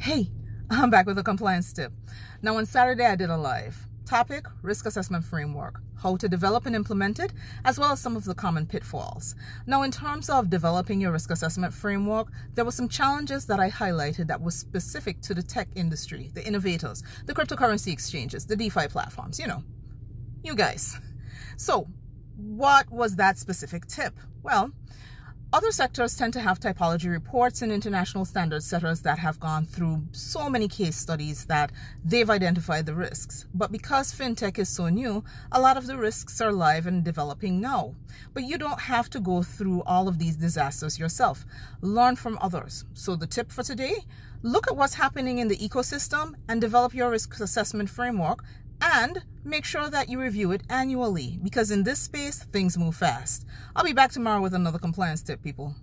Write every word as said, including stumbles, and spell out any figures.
Hey, I'm back with a compliance tip. Now on Saturday, I did a live. Topic, risk assessment framework, how to develop and implement it, as well as some of the common pitfalls. Now, in terms of developing your risk assessment framework, there were some challenges that I highlighted that were specific to the tech industry, the innovators, the cryptocurrency exchanges, the DeFi platforms, you know, you guys. So what was that specific tip? Well, other sectors tend to have typology reports and international standard setters that have gone through so many case studies that they've identified the risks. But because FinTech is so new, a lot of the risks are live and developing now. But you don't have to go through all of these disasters yourself. Learn from others. So the tip for today, look at what's happening in the ecosystem and develop your risk assessment framework and make sure that you review it annually because in this space, things move fast. I'll be back tomorrow with another compliance tip, people.